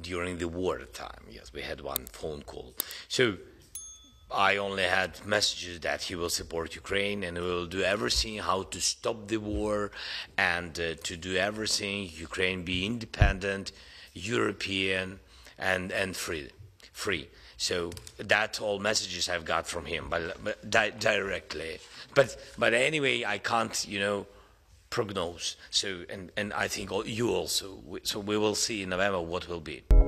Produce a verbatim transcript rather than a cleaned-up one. during the wartime. Yes, we had one phone call. So I only had messages that he will support Ukraine and will do everything how to stop the war and uh, to do everything Ukraine be independent, European, and and free, free. So that's all messages I've got from him, but, but di directly. But but anyway, I can't, you know, prognose. So and and I think all, you also. So we will see in November what will be.